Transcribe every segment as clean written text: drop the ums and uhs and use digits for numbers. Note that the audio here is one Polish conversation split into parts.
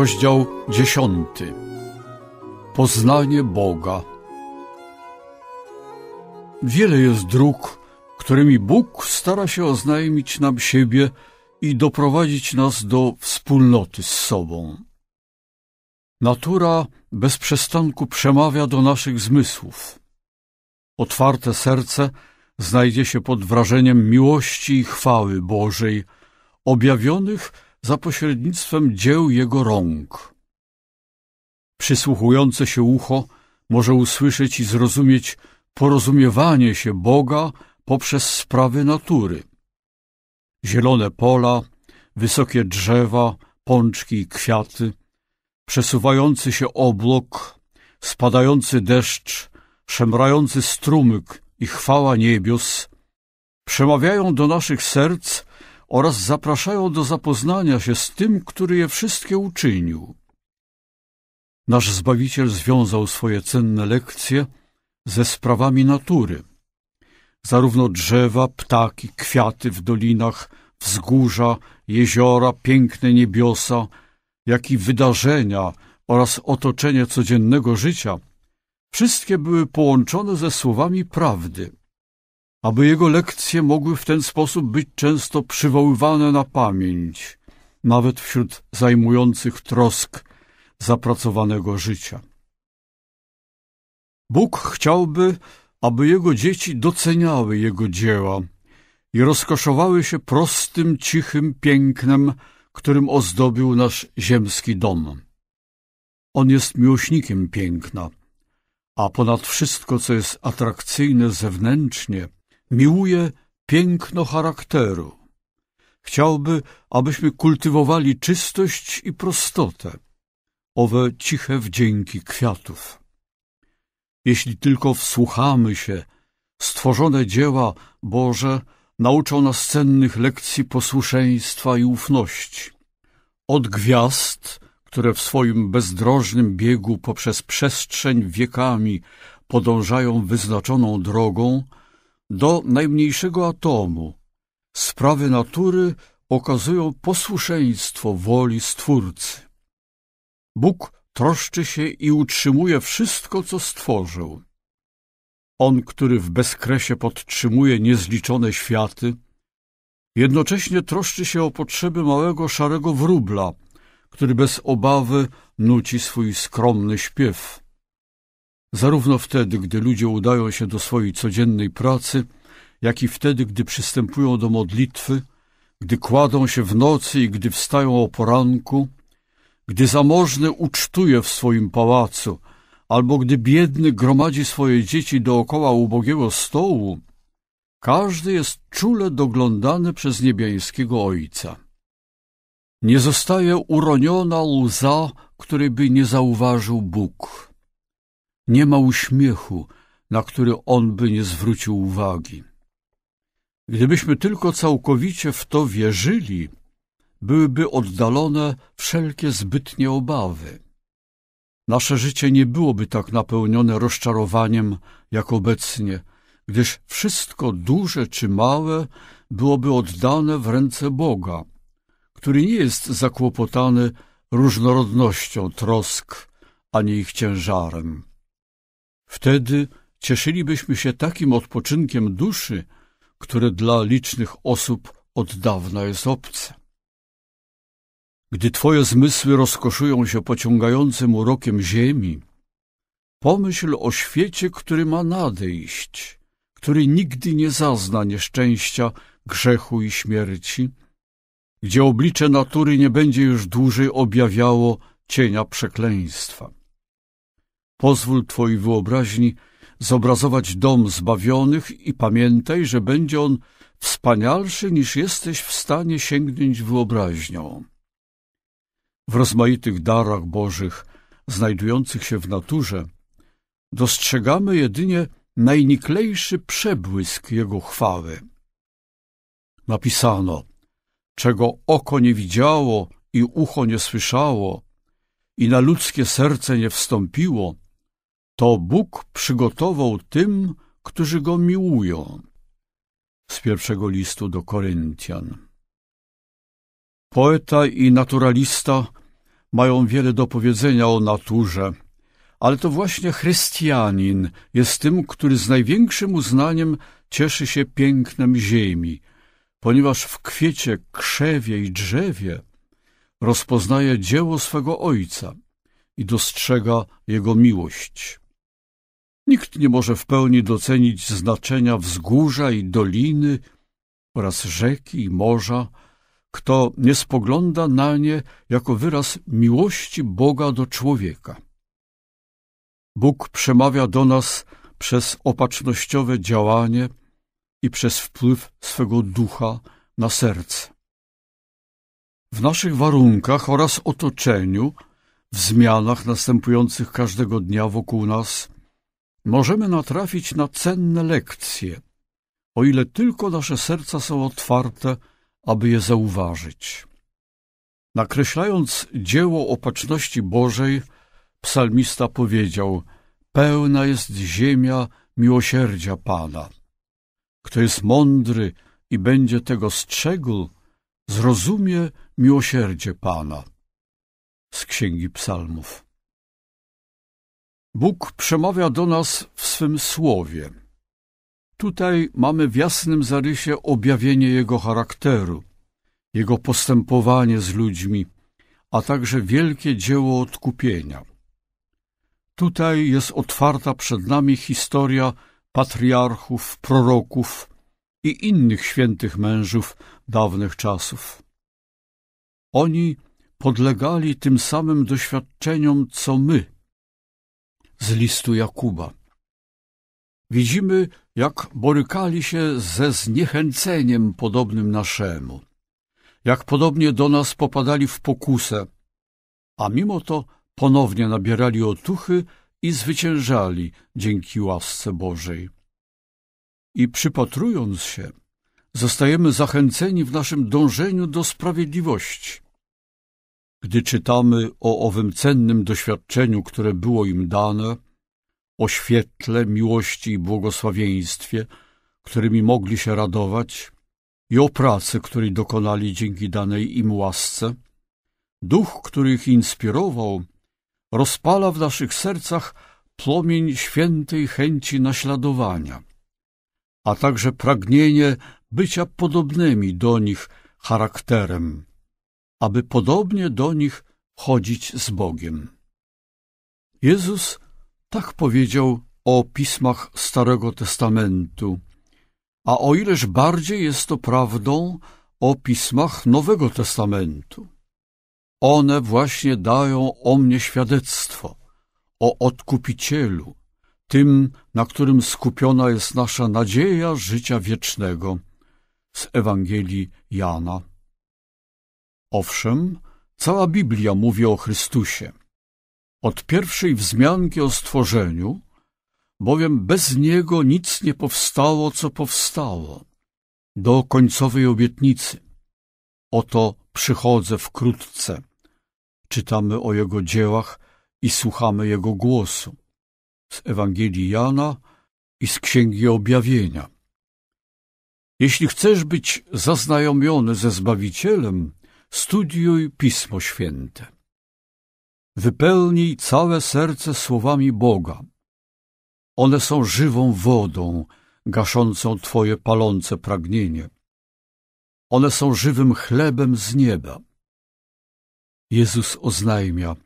Rozdział 10. Poznanie Boga. Wiele jest dróg, którymi Bóg stara się oznajmić nam siebie i doprowadzić nas do wspólnoty z sobą. Natura bez przestanku przemawia do naszych zmysłów. Otwarte serce znajdzie się pod wrażeniem miłości i chwały Bożej, objawionych za pośrednictwem dzieł Jego rąk. Przysłuchujące się ucho może usłyszeć i zrozumieć porozumiewanie się Boga poprzez sprawy natury. Zielone pola, wysokie drzewa, pączki i kwiaty, przesuwający się obłok, spadający deszcz, szemrający strumyk i chwała niebios przemawiają do naszych serc oraz zapraszają do zapoznania się z tym, który je wszystkie uczynił. Nasz Zbawiciel związał swoje cenne lekcje ze sprawami natury. Zarówno drzewa, ptaki, kwiaty w dolinach, wzgórza, jeziora, piękne niebiosa, jak i wydarzenia oraz otoczenie codziennego życia, wszystkie były połączone ze słowami prawdy, aby jego lekcje mogły w ten sposób być często przywoływane na pamięć, nawet wśród zajmujących trosk zapracowanego życia. Bóg chciałby, aby jego dzieci doceniały jego dzieła i rozkoszowały się prostym, cichym pięknem, którym ozdobił nasz ziemski dom. On jest miłośnikiem piękna, a ponad wszystko, co jest atrakcyjne zewnętrznie, miłuje piękno charakteru. Chciałby, abyśmy kultywowali czystość i prostotę, owe ciche wdzięki kwiatów. Jeśli tylko wsłuchamy się, stworzone dzieła Boże nauczą nas cennych lekcji posłuszeństwa i ufności. Od gwiazd, które w swoim bezdrożnym biegu poprzez przestrzeń wiekami podążają wyznaczoną drogą, do najmniejszego atomu sprawy natury okazują posłuszeństwo woli Stwórcy. Bóg troszczy się i utrzymuje wszystko, co stworzył. On, który w bezkresie podtrzymuje niezliczone światy, jednocześnie troszczy się o potrzeby małego szarego wróbla, który bez obawy nuci swój skromny śpiew. Zarówno wtedy, gdy ludzie udają się do swojej codziennej pracy, jak i wtedy, gdy przystępują do modlitwy, gdy kładą się w nocy i gdy wstają o poranku, gdy zamożny ucztuje w swoim pałacu, albo gdy biedny gromadzi swoje dzieci dookoła ubogiego stołu, każdy jest czule doglądany przez niebiańskiego Ojca. Nie zostaje uroniona łza, której by nie zauważył Bóg. Nie ma uśmiechu, na który on by nie zwrócił uwagi. Gdybyśmy tylko całkowicie w to wierzyli, byłyby oddalone wszelkie zbytnie obawy. Nasze życie nie byłoby tak napełnione rozczarowaniem, jak obecnie, gdyż wszystko duże czy małe byłoby oddane w ręce Boga, który nie jest zakłopotany różnorodnością trosk ani ich ciężarem. Wtedy cieszylibyśmy się takim odpoczynkiem duszy, które dla licznych osób od dawna jest obce. Gdy twoje zmysły rozkoszują się pociągającym urokiem ziemi, pomyśl o świecie, który ma nadejść, który nigdy nie zazna nieszczęścia, grzechu i śmierci, gdzie oblicze natury nie będzie już dłużej objawiało cienia przekleństwa. Pozwól twojej wyobraźni zobrazować dom zbawionych i pamiętaj, że będzie on wspanialszy, niż jesteś w stanie sięgnąć wyobraźnią. W rozmaitych darach Bożych, znajdujących się w naturze, dostrzegamy jedynie najniklejszy przebłysk Jego chwały. Napisano, czego oko nie widziało i ucho nie słyszało i na ludzkie serce nie wstąpiło, to Bóg przygotował tym, którzy Go miłują. Z pierwszego listu do Koryntian. Poeta i naturalista mają wiele do powiedzenia o naturze, ale to właśnie chrześcijanin jest tym, który z największym uznaniem cieszy się pięknem ziemi, ponieważ w kwiecie, krzewie i drzewie rozpoznaje dzieło swego Ojca i dostrzega Jego miłość. Nikt nie może w pełni docenić znaczenia wzgórza i doliny oraz rzeki i morza, kto nie spogląda na nie jako wyraz miłości Boga do człowieka. Bóg przemawia do nas przez opatrznościowe działanie i przez wpływ swego ducha na serce. W naszych warunkach oraz otoczeniu, w zmianach następujących każdego dnia wokół nas, możemy natrafić na cenne lekcje, o ile tylko nasze serca są otwarte, aby je zauważyć. Nakreślając dzieło opatrzności Bożej, psalmista powiedział: pełna jest ziemia miłosierdzia Pana. Kto jest mądry i będzie tego strzegł, zrozumie miłosierdzie Pana. Z Księgi Psalmów. Bóg przemawia do nas w swym Słowie. Tutaj mamy w jasnym zarysie objawienie Jego charakteru, Jego postępowanie z ludźmi, a także wielkie dzieło odkupienia. Tutaj jest otwarta przed nami historia patriarchów, proroków i innych świętych mężów dawnych czasów. Oni podlegali tym samym doświadczeniom, co my, z listu Jakuba. Widzimy, jak borykali się ze zniechęceniem podobnym naszemu, jak podobnie do nas popadali w pokusę, a mimo to ponownie nabierali otuchy i zwyciężali dzięki łasce Bożej. I przypatrując się, zostajemy zachęceni w naszym dążeniu do sprawiedliwości. Gdy czytamy o owym cennym doświadczeniu, które było im dane, o świetle, miłości i błogosławieństwie, którymi mogli się radować, i o pracy, której dokonali dzięki danej im łasce, duch, który ich inspirował, rozpala w naszych sercach płomień świętej chęci naśladowania, a także pragnienie bycia podobnymi do nich charakterem, aby podobnie do nich chodzić z Bogiem. Jezus tak powiedział o pismach Starego Testamentu, a o ileż bardziej jest to prawdą o pismach Nowego Testamentu. One właśnie dają o mnie świadectwo, o Odkupicielu, tym, na którym skupiona jest nasza nadzieja życia wiecznego, z Ewangelii Jana. Owszem, cała Biblia mówi o Chrystusie. Od pierwszej wzmianki o stworzeniu, bowiem bez Niego nic nie powstało, co powstało, do końcowej obietnicy. Oto przychodzę wkrótce. Czytamy o Jego dziełach i słuchamy Jego głosu. Z Ewangelii Jana i z Księgi Objawienia. Jeśli chcesz być zaznajomiony ze Zbawicielem, studiuj Pismo Święte. Wypełnij całe serce słowami Boga. One są żywą wodą, gaszącą twoje palące pragnienie. One są żywym chlebem z nieba. Jezus oznajmia: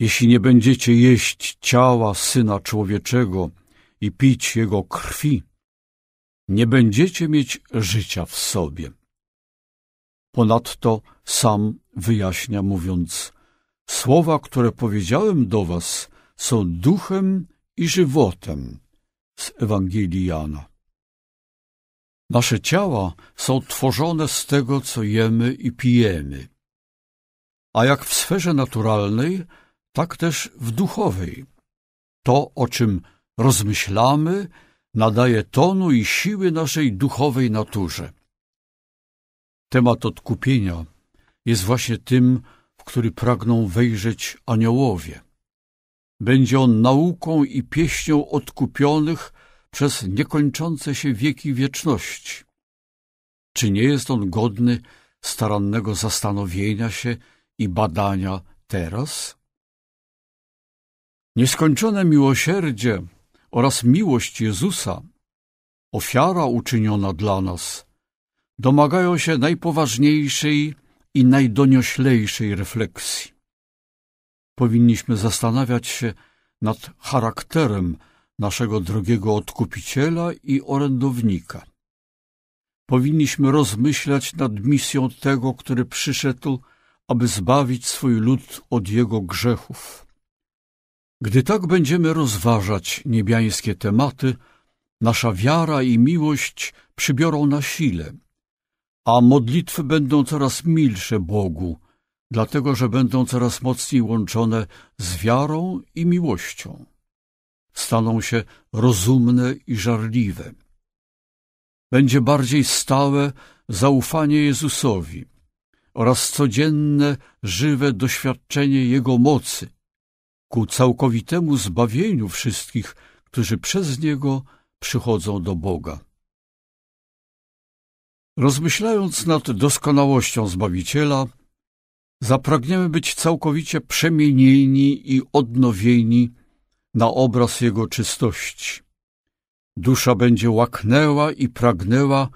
jeśli nie będziecie jeść ciała Syna Człowieczego i pić Jego krwi, nie będziecie mieć życia w sobie. Ponadto sam wyjaśnia, mówiąc: słowa, które powiedziałem do was, są duchem i żywotem. Z Ewangelii Jana. Nasze ciała są tworzone z tego, co jemy i pijemy. A jak w sferze naturalnej, tak też w duchowej. To, o czym rozmyślamy, nadaje tonu i siły naszej duchowej naturze. Temat odkupienia jest właśnie tym, w który pragną wejrzeć aniołowie. Będzie on nauką i pieśnią odkupionych przez niekończące się wieki wieczności. Czy nie jest on godny starannego zastanowienia się i badania teraz? Nieskończone miłosierdzie oraz miłość Jezusa, ofiara uczyniona dla nas, domagają się najpoważniejszej i najdonioślejszej refleksji. Powinniśmy zastanawiać się nad charakterem naszego drogiego Odkupiciela i orędownika. Powinniśmy rozmyślać nad misją tego, który przyszedł, aby zbawić swój lud od jego grzechów. Gdy tak będziemy rozważać niebiańskie tematy, nasza wiara i miłość przybiorą na sile, a modlitwy będą coraz milsze Bogu, dlatego że będą coraz mocniej łączone z wiarą i miłością. Staną się rozumne i żarliwe. Będzie bardziej stałe zaufanie Jezusowi oraz codzienne, żywe doświadczenie Jego mocy ku całkowitemu zbawieniu wszystkich, którzy przez Niego przychodzą do Boga. Rozmyślając nad doskonałością Zbawiciela, zapragniemy być całkowicie przemienieni i odnowieni na obraz Jego czystości. Dusza będzie łaknęła i pragnęła,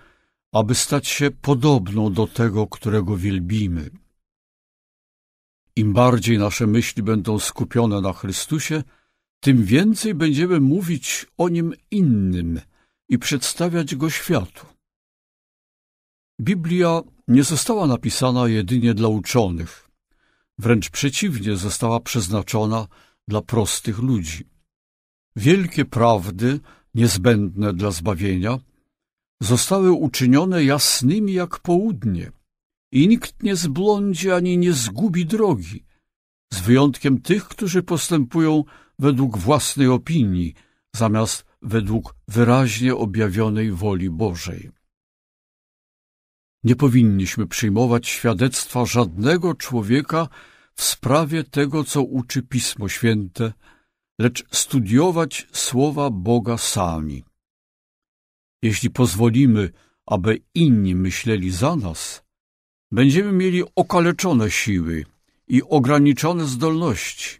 aby stać się podobną do tego, którego wielbimy. Im bardziej nasze myśli będą skupione na Chrystusie, tym więcej będziemy mówić o Nim innym i przedstawiać Go światu. Biblia nie została napisana jedynie dla uczonych. Wręcz przeciwnie, została przeznaczona dla prostych ludzi. Wielkie prawdy, niezbędne dla zbawienia, zostały uczynione jasnymi jak południe i nikt nie zbłądzi ani nie zgubi drogi, z wyjątkiem tych, którzy postępują według własnej opinii, zamiast według wyraźnie objawionej woli Bożej. Nie powinniśmy przyjmować świadectwa żadnego człowieka w sprawie tego, co uczy Pismo Święte, lecz studiować słowa Boga sami. Jeśli pozwolimy, aby inni myśleli za nas, będziemy mieli okaleczone siły i ograniczone zdolności.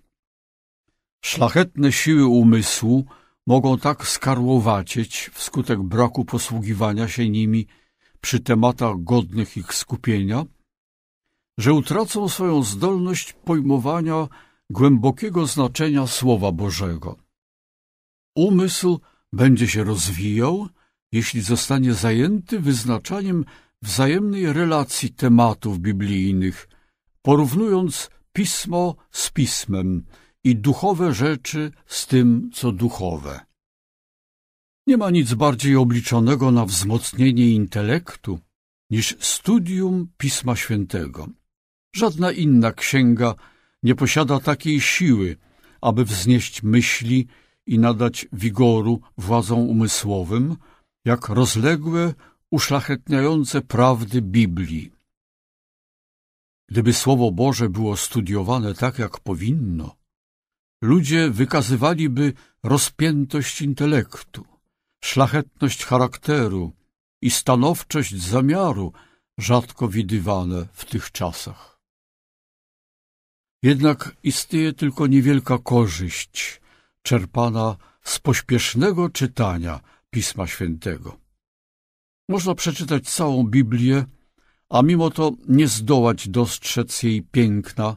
Szlachetne siły umysłu mogą tak skarłowacieć wskutek braku posługiwania się nimi przy tematach godnych ich skupienia, że utracą swoją zdolność pojmowania głębokiego znaczenia Słowa Bożego. Umysł będzie się rozwijał, jeśli zostanie zajęty wyznaczaniem wzajemnej relacji tematów biblijnych, porównując Pismo z Pismem i duchowe rzeczy z tym, co duchowe. Nie ma nic bardziej obliczonego na wzmocnienie intelektu niż studium Pisma Świętego. Żadna inna księga nie posiada takiej siły, aby wznieść myśli i nadać wigoru władzom umysłowym, jak rozległe, uszlachetniające prawdy Biblii. Gdyby Słowo Boże było studiowane tak, jak powinno, ludzie wykazywaliby rozpiętość intelektu, szlachetność charakteru i stanowczość zamiaru, rzadko widywane w tych czasach. Jednak istnieje tylko niewielka korzyść czerpana z pośpiesznego czytania Pisma Świętego. Można przeczytać całą Biblię, a mimo to nie zdołać dostrzec jej piękna,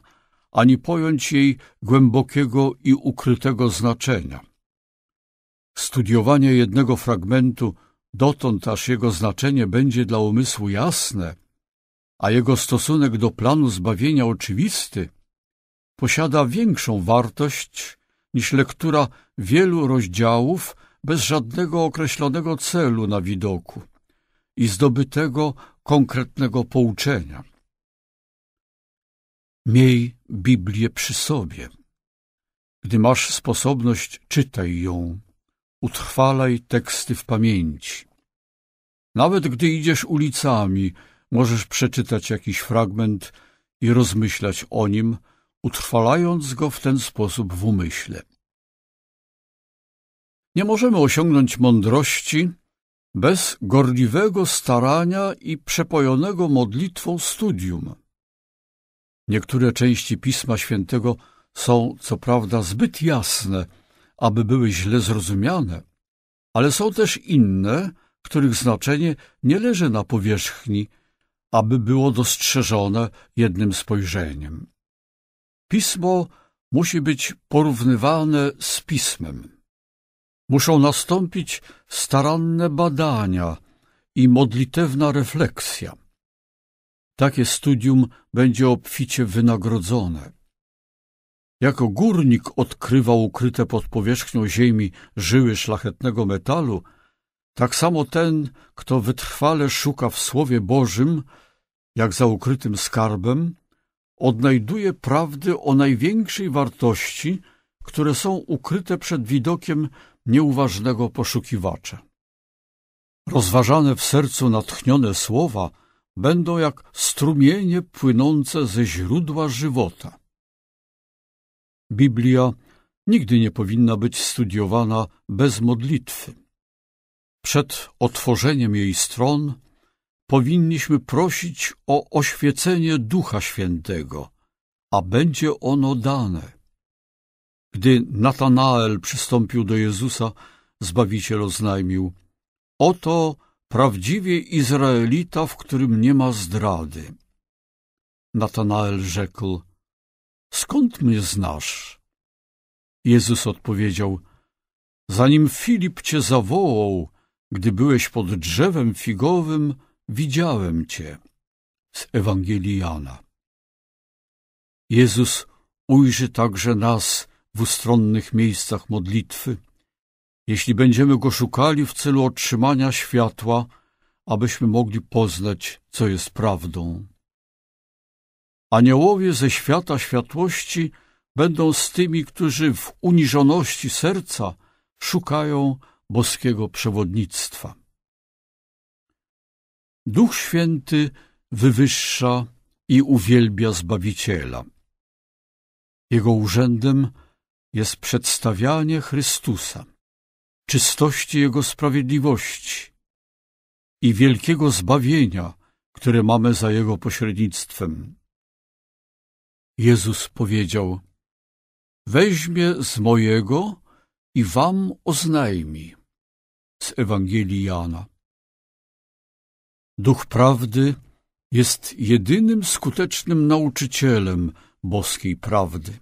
ani pojąć jej głębokiego i ukrytego znaczenia. Studiowanie jednego fragmentu dotąd, aż jego znaczenie będzie dla umysłu jasne, a jego stosunek do planu zbawienia oczywisty, posiada większą wartość niż lektura wielu rozdziałów bez żadnego określonego celu na widoku i zdobytego konkretnego pouczenia. Miej Biblię przy sobie. Gdy masz sposobność, czytaj ją. Utrwalaj teksty w pamięci. Nawet gdy idziesz ulicami, możesz przeczytać jakiś fragment i rozmyślać o nim, utrwalając go w ten sposób w umyśle. Nie możemy osiągnąć mądrości bez gorliwego starania i przepojonego modlitwą studium. Niektóre części Pisma Świętego są, co prawda, zbyt jasne, aby były źle zrozumiane, ale są też inne, których znaczenie nie leży na powierzchni, aby było dostrzeżone jednym spojrzeniem. Pismo musi być porównywane z Pismem. Muszą nastąpić staranne badania i modlitewna refleksja. Takie studium będzie obficie wynagrodzone. Jako górnik odkrywał ukryte pod powierzchnią ziemi żyły szlachetnego metalu, tak samo ten, kto wytrwale szuka w Słowie Bożym, jak za ukrytym skarbem, odnajduje prawdy o największej wartości, które są ukryte przed widokiem nieuważnego poszukiwacza. Rozważane w sercu natchnione słowa będą jak strumienie płynące ze źródła żywota. Biblia nigdy nie powinna być studiowana bez modlitwy. Przed otworzeniem jej stron powinniśmy prosić o oświecenie Ducha Świętego, a będzie ono dane. Gdy Natanael przystąpił do Jezusa, Zbawiciel oznajmił: oto prawdziwie Izraelita, w którym nie ma zdrady. Natanael rzekł: skąd mnie znasz? Jezus odpowiedział: zanim Filip cię zawołał, gdy byłeś pod drzewem figowym, widziałem cię. Z Ewangelii Jana. Jezus ujrzy także nas w ustronnych miejscach modlitwy, jeśli będziemy Go szukali w celu otrzymania światła, abyśmy mogli poznać, co jest prawdą. Aniołowie ze świata światłości będą z tymi, którzy w uniżoności serca szukają boskiego przewodnictwa. Duch Święty wywyższa i uwielbia Zbawiciela. Jego urzędem jest przedstawianie Chrystusa, czystości Jego sprawiedliwości i wielkiego zbawienia, które mamy za Jego pośrednictwem. Jezus powiedział: weźmie z mojego i wam oznajmi. Z Ewangelii Jana. Duch prawdy jest jedynym skutecznym nauczycielem boskiej prawdy.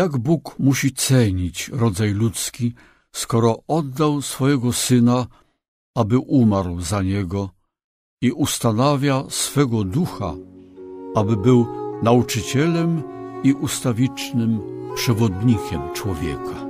Jak Bóg musi cenić rodzaj ludzki, skoro oddał swojego Syna, aby umarł za niego, i ustanawia swego Ducha, aby był nauczycielem i ustawicznym przewodnikiem człowieka.